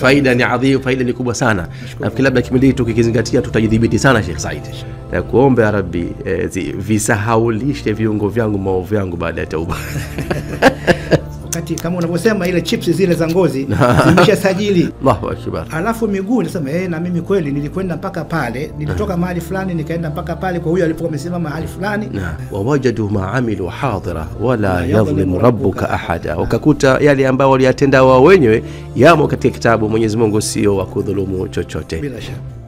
faida ni adhimu, faida ni kubwa sana. Nafikiri labda kipindi hiki tukikizingatia tutajidhibiti sana Sheikh Said. Na kuomba ya Rabbi visahaulishe viungo vyangu maovu yangu baada ya tauba. Wakati kama unavyosema ile chips zile za ngozi zimeshasajili. Allahu akbar. Alafu miguu nasema na mimi kweli nilikwenda mpaka pale, nilitoka mahali fulani nikaenda mpaka pale kwa huyo alipokuwa amesema mahali fulani. Wa wajadu ma amilu hadira wala yadhlimu rabbuka ahada. Wakakuta yale ambayo waliyatenda wao wenyewe yamo katika kitabu. Mwenyezi Mungu sio wa kudhulumu chochote. Bila shaka.